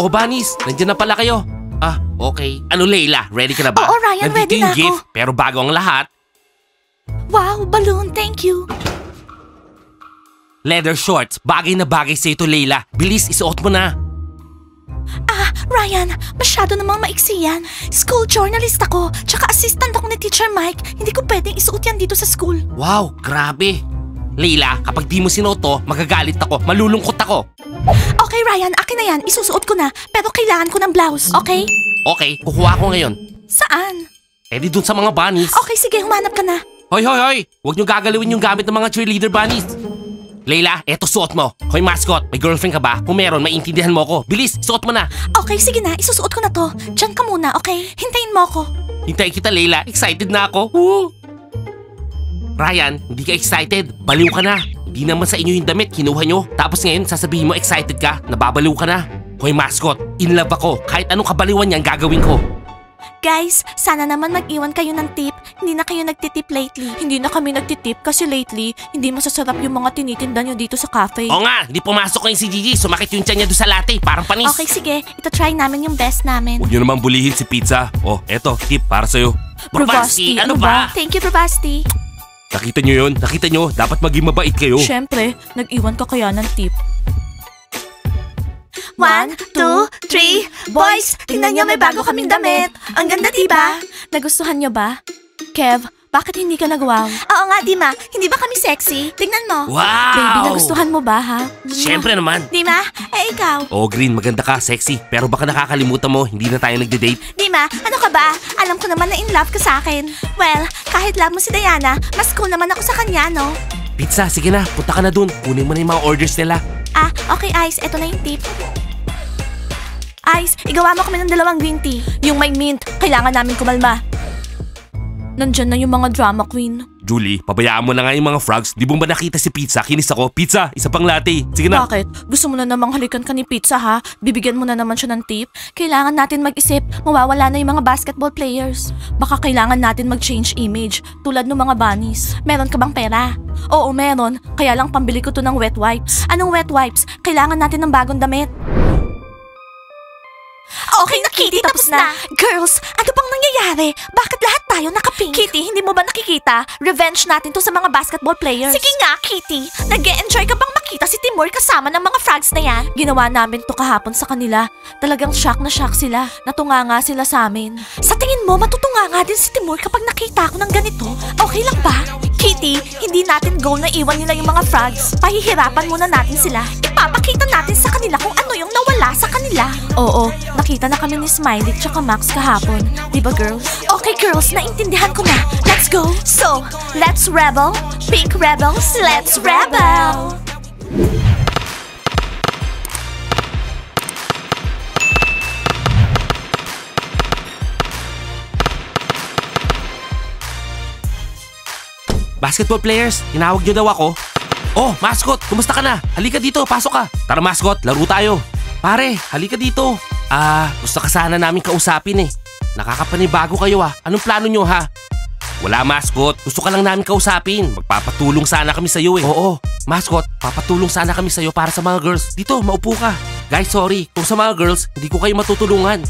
Oh, Bunnies, nandiyan na pala kayo. Ah, okay. Ano, Layla? Ready ka na ba? Oo, Ryan, ready na ako. Pero bago ang lahat. Wow, balloon, thank you. Leather shorts, bagay na bagay sa ito, Layla. Bilis, isuot mo na. Ah, Ryan, masyado namang maiksi yan. School journalist ako, tsaka assistant ako ni Teacher Mike. Hindi ko pwedeng isuot yan dito sa school. Wow, grabe. Layla, kapag di mo sinuot to, magagalit ako, malulungkot ako. Okay, Ryan, akin na yan. Isusuot ko na, pero kailangan ko ng blouse, okay? Okay, kukuha ko ngayon. Saan? Eh di dun sa mga bunnies. Okay, sige, humanap ka na. Hoy, hoy, hoy! Huwag nyo gagalawin yung gamit ng mga cheerleader bunnies. Layla, eto suot mo. Hoy, mascot, may girlfriend ka ba? Kung meron, maintindihan mo ko. Bilis, suot mo na. Okay, sige na. Isusuot ko na to. Diyan ka muna, okay? Hintayin mo ko. Hintayin kita, Layla. Excited na ako. Woo! Ryan, hindi ka excited. Baliw ka na. Hindi naman sa inyo yung damit. Kinuha nyo. Tapos ngayon, sasabihin mo excited ka. Nababaliw ka na. Hoy, mascot, in love ako. Kahit anong kabaliwan yan, gagawin ko. Guys, sana naman mag-iwan kayo ng tip. Hindi na kayo nagtitip lately. Hindi na kami nagtitip kasi lately, hindi masasarap yung mga tinitinda nyo dito sa cafe. Oo nga, hindi pumasok ngayon si Gigi. Sumakit yung tiyan niya doon sa latte. Parang panis. Okay, sige. Ito try namin yung best namin. Huwag nyo naman bulihin si Pizza. Oh, eto, tip para sa'yo. Probasti, ano ba? Thank you, Probasti. Nakita nyo yun? Nakita nyo? Dapat maging mabait kayo. Siyempre, nag-iwan ka kaya ng tip. 1, 2, 3, boys, tingnan nyo may bago kaming damit. Ang ganda, diba? Nagustuhan nyo ba? Kev, bakit hindi ka nag-wow? Oo nga, Dima, hindi ba kami sexy? Tingnan mo. Wow! Baby, nagustuhan mo ba, ha? Siyempre naman. Dima, eh ikaw? Oh, Green, maganda ka, sexy. Pero baka nakakalimutan mo, hindi na tayo nagde-date. Dima, ano ka ba? Alam ko naman na in love ka sa akin. Well, kahit love mo si Diana, mas cool naman ako sa kanya, no? Pizza, sige na, punta ka na dun. Kunin mo na yung mga orders nila. Ah, okay, Ice, eto na yung tip. Ice, igawa mo kami ng 2 green tea. Yung may mint, kailangan namin kumalma. Nandyan na yung mga drama queen. Julie, pabayaan mo na nga yung mga frogs. Di ba nakita si Pizza? Kinis ako. Pizza, isa pang latte. Sige na. Bakit? Gusto mo na namang halikan ka ni Pizza, ha? Bibigyan mo na naman siya ng tip. Kailangan natin mag-isip. Mawawala na yung mga basketball players. Baka kailangan natin mag-change image. Tulad ng mga bunnies. Meron ka bang pera? Oo, meron. Kaya lang pambili ko to ng wet wipes. Anong wet wipes? Kailangan natin ng bagong damit. Okay na, Kitty, tapos na. Girls, ano pang nangyayari? Bakit lahat tayo naka-pink? Kitty, hindi mo ba nakikita? Revenge natin to sa mga basketball players. Sige nga, Kitty. Nag-e-enjoy ka bang makita si Timur kasama ng mga frogs na yan? Ginawa namin to kahapon sa kanila. Talagang shock na shock sila. Natunga nga sila sa amin. Sa tingin mo, matutunga nga din si Timur kapag nakita ko ng ganito? Okay lang ba? Kitty, hindi natin goal na iwan nila yung mga frogs. Pahihirapan muna natin sila. Ipapakita natin sa kanila kung ano yung nawala sa kanila. Oo, nakita na kami ni Smiley tsaka Max kahapon. Diba, girls? Okay, girls, naintindihan ko na. Let's go! So, let's rebel. Pink rebels, let's rebel! Basketball players, tinawag nyo daw ako. Oh, mascot, kumusta ka na? Halika dito, pasok ka. Tara, mascot, laro tayo. Pare, halika dito. Ah, gusto ka sana namin kausapin eh. Nakakapanibago kayo ah. Anong plano nyo ha? Wala, mascot. Gusto ka lang namin kausapin. Magpapatulong sana kami sa'yo eh. Oo, mascot, papatulong sana kami sa'yo para sa mga girls. Dito, maupo ka. Guys, sorry. Kung sa mga girls, hindi ko kayo matutulungan.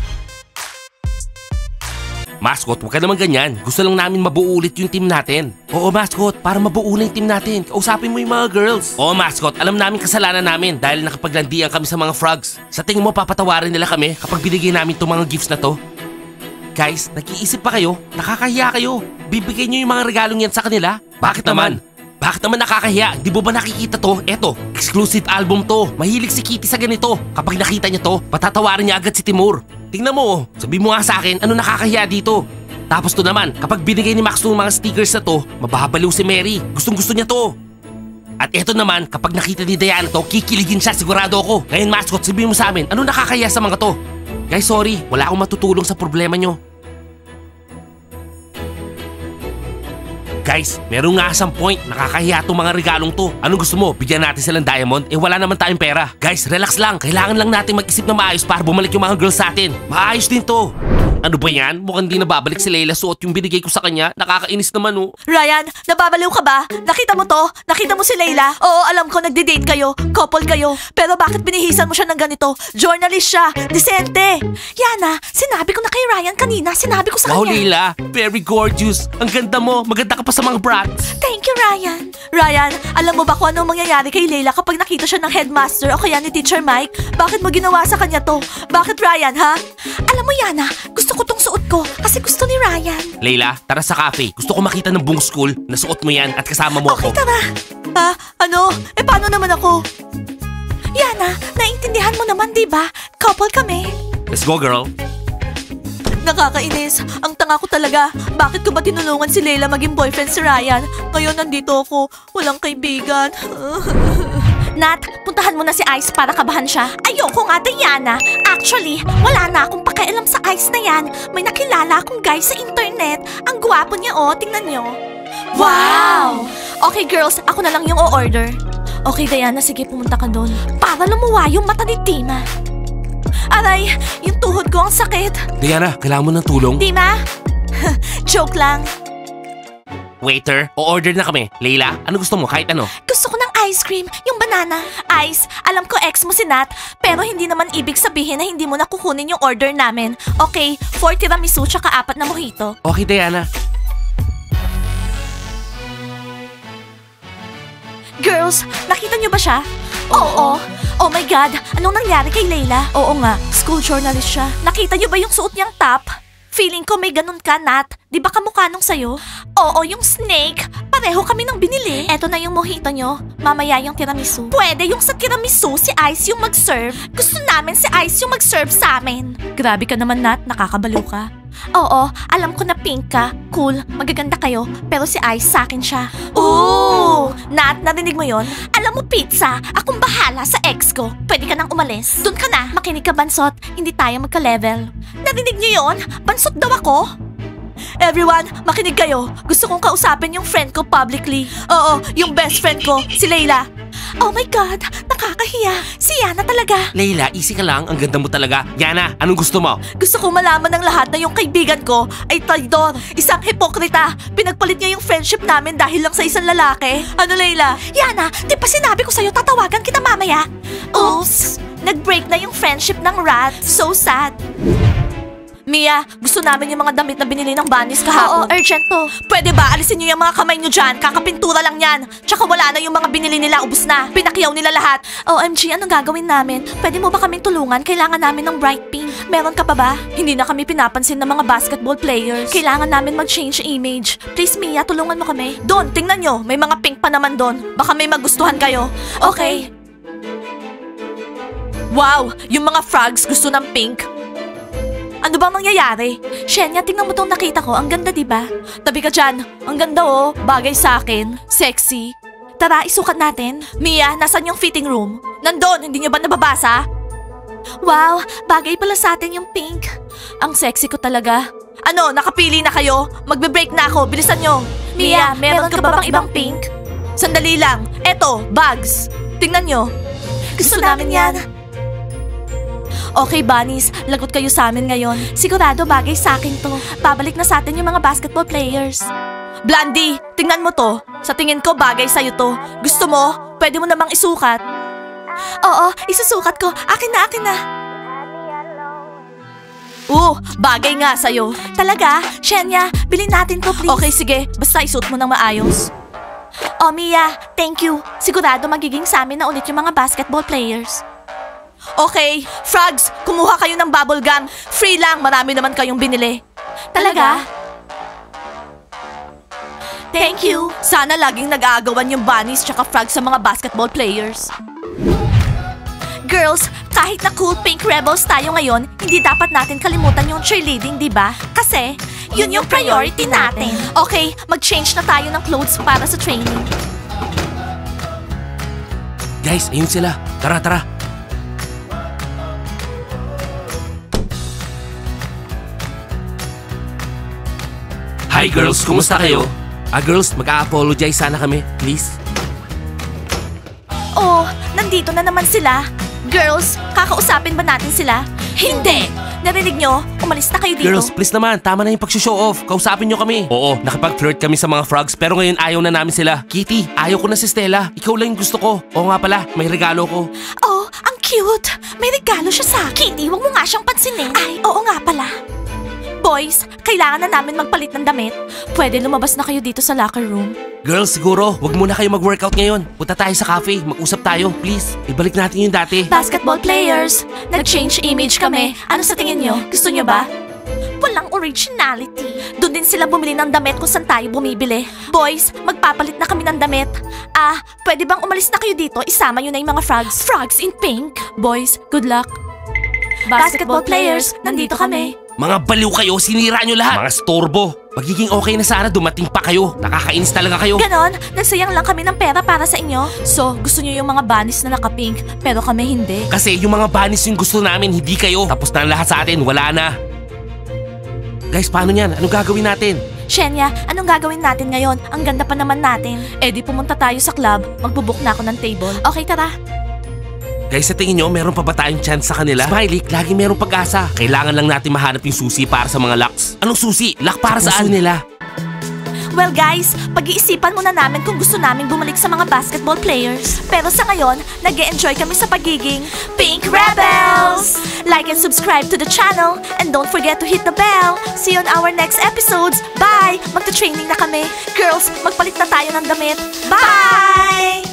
Mascot, huwag ka naman ganyan. Gusto lang namin mabuo ulit yung team natin. Oo, mascot, para mabuo na yung team natin. Kausapin mo yung mga girls. Oo, mascot, alam namin kasalanan namin dahil nakapaglandian kami sa mga frogs. Sa tingin mo, papatawarin nila kami kapag binigay namin itong mga gifts na to? Guys, nag-iisip pa kayo? Nakakahiya kayo. Bibigay nyo yung mga regalong yan sa kanila? Bakit naman? Bakit naman nakakahiya? Di ba nakikita to? Eto, exclusive album to. Mahilig si Kitty sa ganito. Kapag nakita niya to, patatawarin niya agad si Timur. Tingnan mo, sabi mo nga sa akin, ano nakakahiya dito? Tapos to naman, kapag binigay ni Max ng mga stickers na to, mababaliw si Mary. Gustong-gusto niya to. At eto naman, kapag nakita ni Diana to, kikiligin siya, sigurado ako. Ngayon, mascot, sabi mo sa amin, ano nakakahiya sa mga to? Guys, sorry, wala akong matutulong sa problema nyo. Guys, meron nga isang point, nakakahiya tong mga regalong to. Ano gusto mo, bigyan natin silang diamond? Eh wala naman tayong pera. Guys, relax lang, kailangan lang natin mag-isip na maayos para bumalik yung mga girls sa atin. Maayos din to. Ano ba yan? Mukhang di nababalik si Layla. Suot yung binigay ko sa kanya. Nakakainis naman, oh. Ryan, nababaliw ka ba? Nakita mo to? Nakita mo si Layla? Oo, alam ko, nagdi-date kayo. Couple kayo. Pero bakit binihisan mo siya ng ganito? Journalist siya. Disente. Yana, sinabi ko na kay Ryan kanina. Sinabi ko sa kanya. Wow, Layla. Very gorgeous. Ang ganda mo. Maganda ka pa sa mga brats. Thank you, Ryan. Ryan, alam mo ba kung anong mangyayari kay Layla kapag nakita siya ng headmaster o kaya ni Teacher Mike? Bakit mo ginawa sa kanya to? Bakit, Ryan, ha? Alam mo, Yana, gusto ko tong suot ko kasi gusto ni Ryan. Layla, tara sa cafe. Gusto ko makita ng buong school na suot mo yan at kasama mo ako. Okay, tara. Ah, ano? Eh, paano naman ako? Yana, naiintindihan mo naman, di ba? Couple kami. Let's go, girl. Nakakainis. Ang tanga ko talaga. Bakit ko ba tinulungan si Layla maging boyfriend si Ryan? Ngayon, nandito ako. Walang kaibigan. Nat, puntahan mo na si Ice para kabahan siya. Ayoko nga, Diana. Actually, wala na akong pakialam sa Ice na yan. May nakilala akong guy sa internet. Ang gwapo niya, oh. Tingnan niyo. Wow! Okay, girls. Ako na lang yung o-order. Okay, Diana. Sige, pumunta ka doon. Para lumuwa yung mata ni Tima. Aray, yung tuhod ko ang sakit. Diana, kailangan mo ng tulong. Tima? Joke lang. Waiter, o-order na kami. Layla, ano gusto mo? Kahit ano? Gusto ko ng ice cream, yung banana. Ice, alam ko ex mo si Nat, pero hindi naman ibig sabihin na hindi mo nakukunin yung order namin. Okay, 4 tiramisu tsaka 4 na mojito. Okay, Diana. Girls, nakita niyo ba siya? Oo. Oh my God, anong nangyari kay Layla? Oo nga, school journalist siya. Nakita niyo ba yung suot niyang top? Feeling ko may ganun ka, Nat. Di ba kamukha nung sayo? Oo, yung snake. Pareho kami nang binili. Eto na yung mojito nyo. Mamaya yung tiramisu. Pwede yung sa tiramisu, si Ice yung mag-serve. Gusto namin si Ice yung mag-serve sa amin. Grabe ka naman, Nat. Nakakabalo ka. Oo, alam ko na pink ka. Cool, magaganda kayo. Pero si Ice, sakin siya. Ooh! Nat, narinig mo yon? Alam mo, pizza, akong bahala sa ex ko. Pwede ka nang umalis. Doon ka na. Makinig ka, Bansot. Hindi tayo magka-level. Narinig niyo yon? Bansot daw ako? Everyone, makinig kayo. Gusto kong kausapin yung friend ko publicly. Oo, yung best friend ko, si Layla. Oh my God, nakakahiya. Si Yana talaga. Layla, easy ka lang. Ang ganda mo talaga. Yana, anong gusto mo? Gusto ko malaman ng lahat na yung kaibigan ko ay traidor, isang hipokrita. Pinagpalit niya yung friendship namin dahil lang sa isang lalaki. Ano, Layla? Yana, di pa sinabi ko sa'yo tatawagan kita mamaya? Oops, nag-break na yung friendship ng rat. So sad. Mia, gusto namin yung mga damit na binili ng bunnies kahapon. Oo, urgent to. Pwede ba alisin niyo yung mga kamay niyo dyan? Kakapintura lang yan. Tsaka wala na yung mga binili nila, ubos na. Pinakyaw nila lahat. OMG, anong gagawin namin? Pwede mo ba kaming tulungan? Kailangan namin ng bright pink. Meron ka pa ba? Hindi na kami pinapansin ng mga basketball players. Kailangan namin mag-change image. Please, Mia, tulungan mo kami. Doon, tingnan nyo. May mga pink pa naman doon. Baka may magustuhan kayo. Okay. Wow, yung mga frogs gusto ng pink. Ano bang nangyayari? Shenya, tingnan mo itong nakita ko. Ang ganda, diba? Tabi ka dyan. Ang ganda, oh. Bagay sa akin. Sexy. Tara, isukat natin. Mia, nasan yung fitting room? Nandun, hindi niyo ba nababasa? Wow, bagay pala sa atin yung pink. Ang sexy ko talaga. Ano, nakapili na kayo? Magbe-break na ako. Bilisan nyo. Mia, meron ka ba bang ibang pink? Sandali lang. Eto, bags. Tingnan nyo. Gusto namin yan. Okay, bunnies, lagot kayo sa amin ngayon. Sigurado bagay sa akin to. Babalik na sa atin yung mga basketball players. Blondie, tingnan mo to. Sa tingin ko, bagay sa'yo to. Gusto mo? Pwede mo namang isukat. Oo, isusukat ko. Akin na, akin na. Bagay nga sa'yo. Talaga? Shenya, bilhin natin to, please. Okay, sige. Basta isuot mo ng maayos. Oh, Mia, thank you. Sigurado magiging sa amin na ulit yung mga basketball players. Okay, frogs, kumuha kayo ng bubble gum. Free lang, marami naman kayong binili. Talaga? Thank you. Sana laging nag-aagawan yung bunnies tsaka frogs sa mga basketball players. Girls, kahit na cool pink rebels tayo ngayon, hindi dapat natin kalimutan yung cheerleading, diba? Kasi, yun yung priority natin. Okay, mag-change na tayo ng clothes para sa training. Guys, ayun sila. Tara, tara. Hi girls, kumusta kayo? Girls, mag-a-apologize sana kami, please. Oh, nandito na naman sila. Girls, kakausapin ba natin sila? Hindi! Narinig nyo? Umalis na kayo dito. Girls, please naman. Tama na yung pag-show off. Kausapin nyo kami. Oo, nakapag-flirt kami sa mga frogs pero ngayon ayaw na namin sila. Kitty, ayaw ko na si Stella. Ikaw lang yung gusto ko. Oo nga pala, may regalo ko. Oh, ang cute. May regalo siya sa akin. Kitty, huwag mo nga siyang pansinin. Ay, oo nga pala. Boys, kailangan na namin magpalit ng damit. Pwede lumabas na kayo dito sa locker room. Girls, siguro, wag muna kayo mag-workout ngayon. Punta tayo sa cafe, mag-usap tayo, please. Ibalik natin yung dati. Basketball players, nag-change image kami. Ano sa tingin nyo? Gusto nyo ba? Walang originality. Doon din sila bumili ng damit kung saan tayo bumibili. Boys, magpapalit na kami ng damit. Ah, pwede bang umalis na kayo dito? Isama nyo na yung mga frogs. Frogs in pink. Boys, good luck. Basketball players, nandito kami. Mga baliw kayo, sinira nyo lahat. Mga storbo. Magiging okay na sana dumating pa kayo. Nakakainis talaga kayo. Ganon, nagsayang lang kami ng pera para sa inyo. So, gusto nyo yung mga bunnies na naka-pink, pero kami hindi. Kasi yung mga bunnies yung gusto namin, hindi kayo. Tapos na lahat sa atin, wala na. Guys, paano yan? Anong gagawin natin? Shenya, anong gagawin natin ngayon? Ang ganda pa naman natin. Eh di pumunta tayo sa club, magbubook na ako ng table. Okay, tara. Guys, sa tingin nyo, meron pa ba tayong chance sa kanila? Smiley, lagi merong pag-asa. Kailangan lang natin mahanap yung susi para sa mga locks. Anong susi? Lock para saan nila? Well guys, pag-iisipan muna namin kung gusto namin bumalik sa mga basketball players. Pero sa ngayon, nag-e-enjoy kami sa pagiging Pink Rebels! Like and subscribe to the channel. And don't forget to hit the bell. See you on our next episodes. Bye! Magta-training na kami. Girls, magpalit na tayo ng damit. Bye!